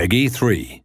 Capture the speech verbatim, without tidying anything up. Peggy three.